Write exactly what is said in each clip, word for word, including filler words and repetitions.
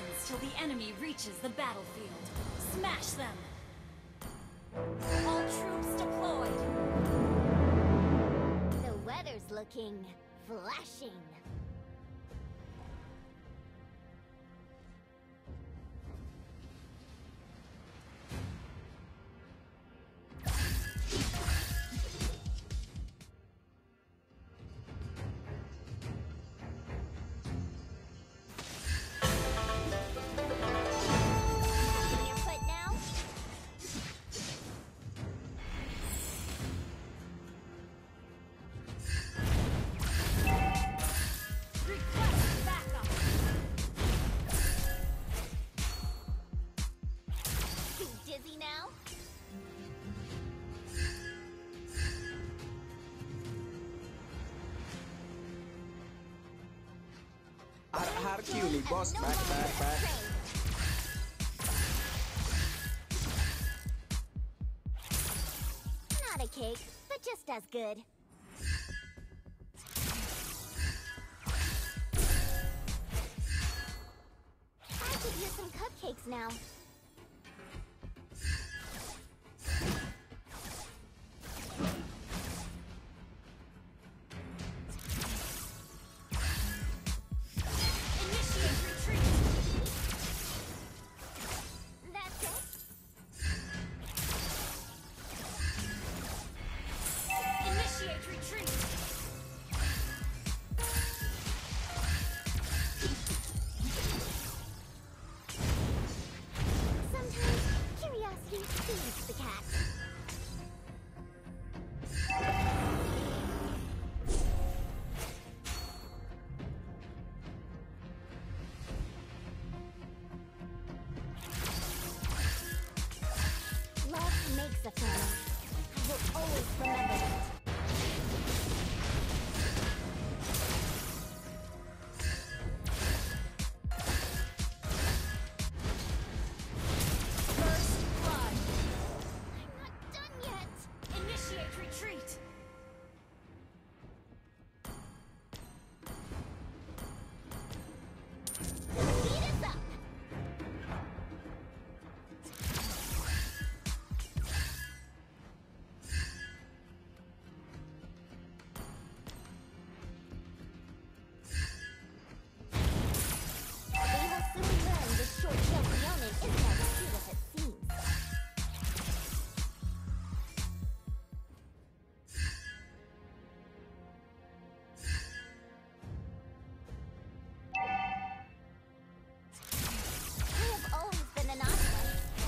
seconds till the enemy reaches the battlefield. Smash them! All troops deployed! The weather's looking flashing. Harkuni, boss, back, back, back. Not a cake, but just as good. I could use some cupcakes now.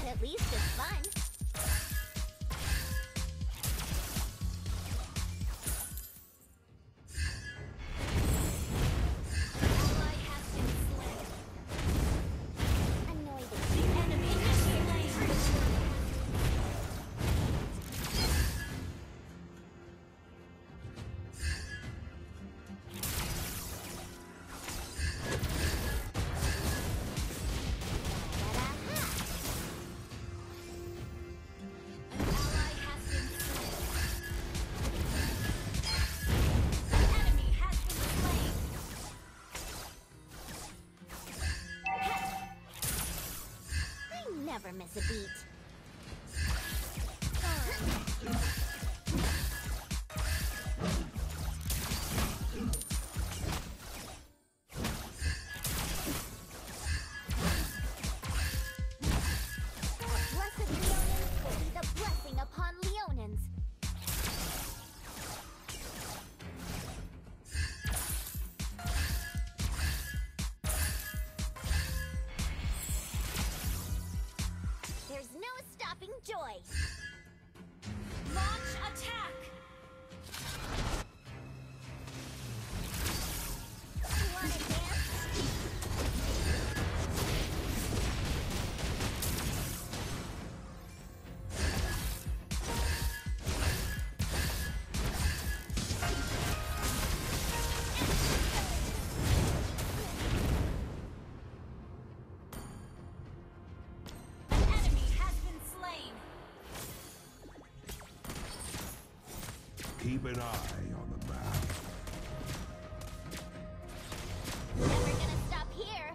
At least it's fun. Never miss a beat. Joy. Launch attack. You want to keep an eye on the map. Never gonna stop here.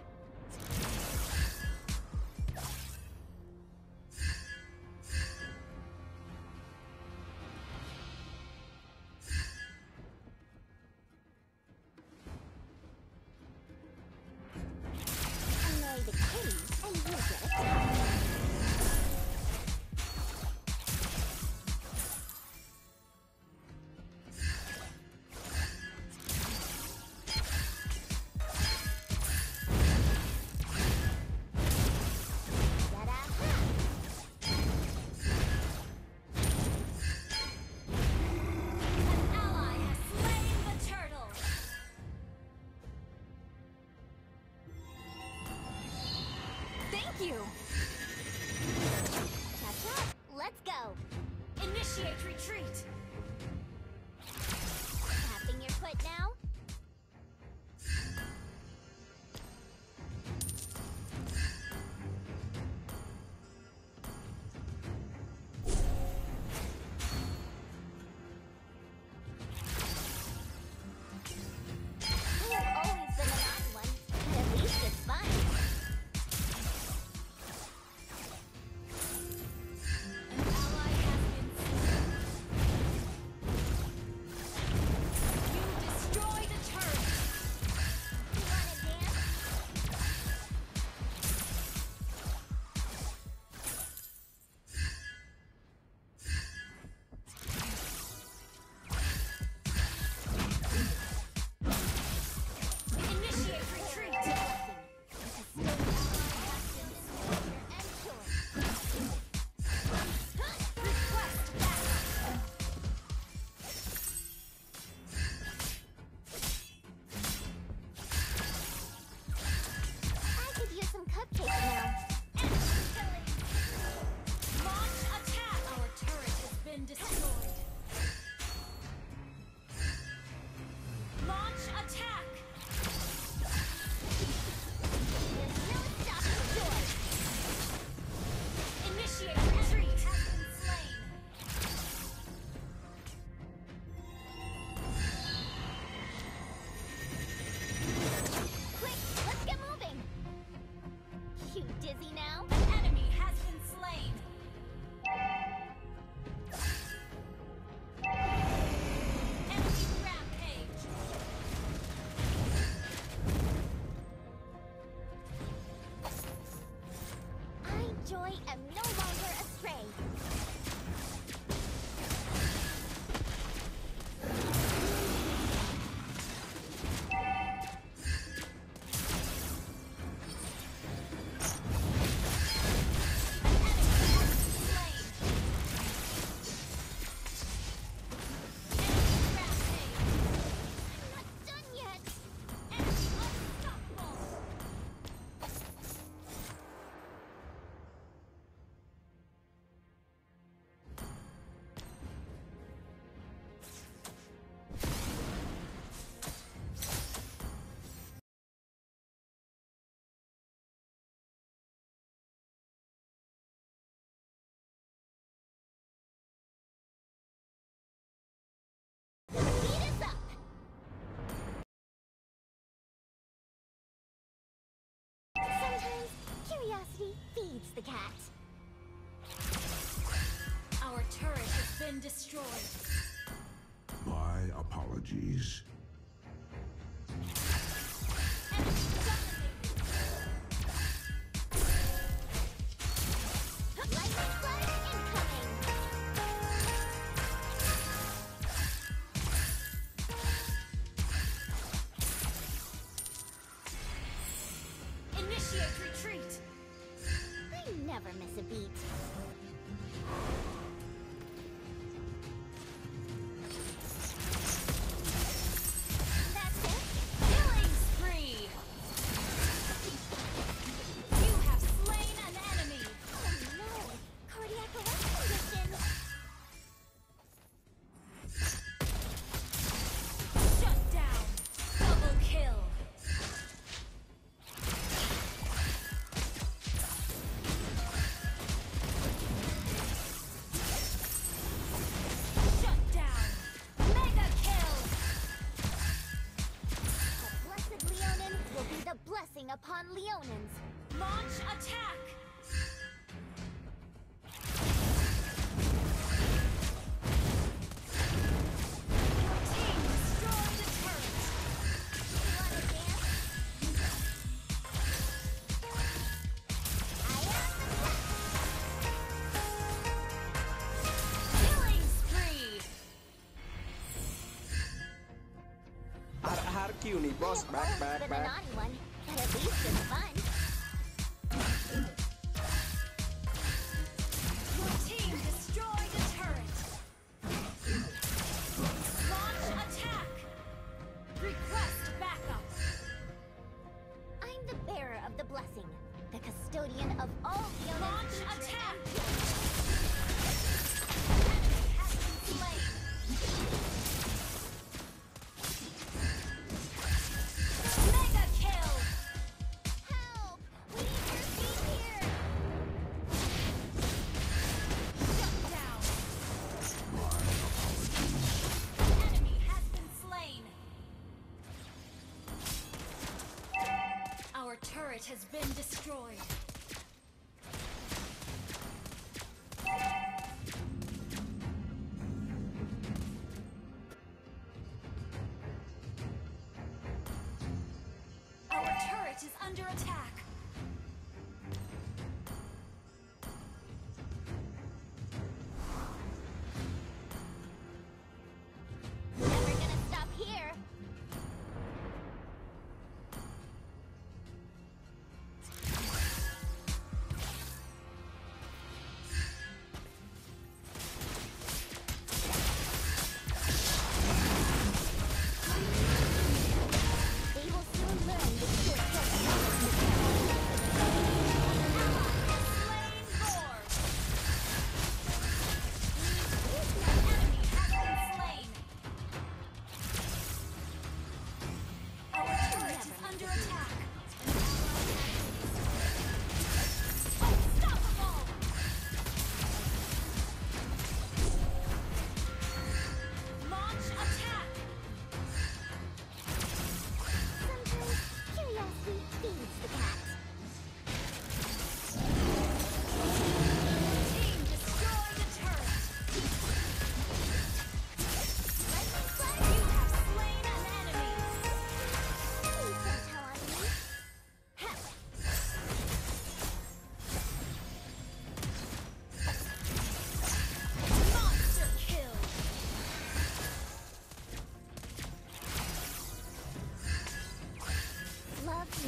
You. Catch up. Let's go. Initiate retreat. Tapping your foot now. Curiosity feeds the cat. Our turret has been destroyed. My apologies. Never miss a beat. Upon Leonins. Launch attack! Your team destroyed the turret. You wanna dance? I puny boss back, back, back. But at least it's fun. Your team destroyed a turret. Launch attack. Request backup. I'm the bearer of the blessing, the custodian of all the old. Launch attack. Turret has been destroyed. Our turret is under attack. Never gonna stop here.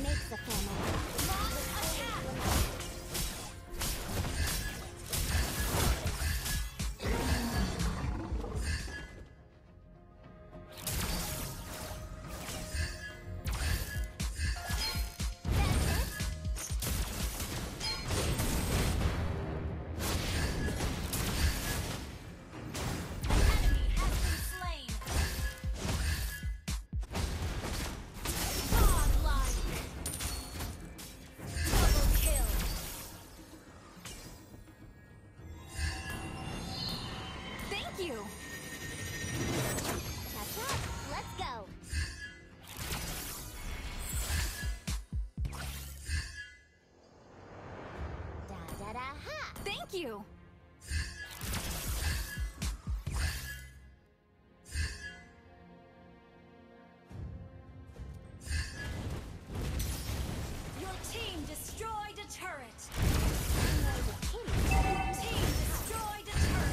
Makes a family. You. Catch up. Let's go. Da da da ha. Thank you. Your team destroyed a turret. Your team destroyed a turret.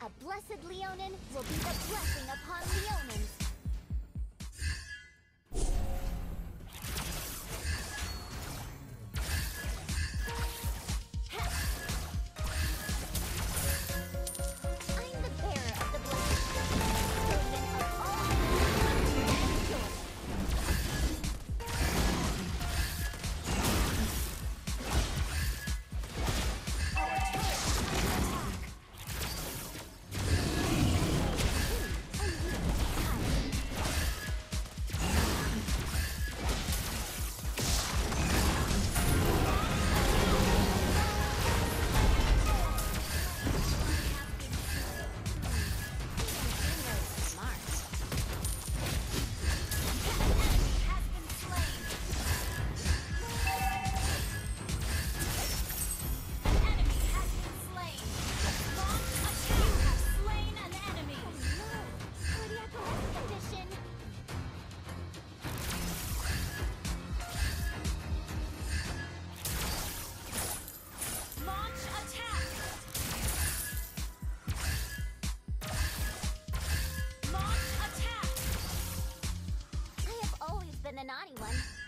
A blessed Leonin will be the blessing upon Leonins.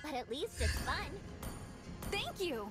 But at least it's fun. Thank you!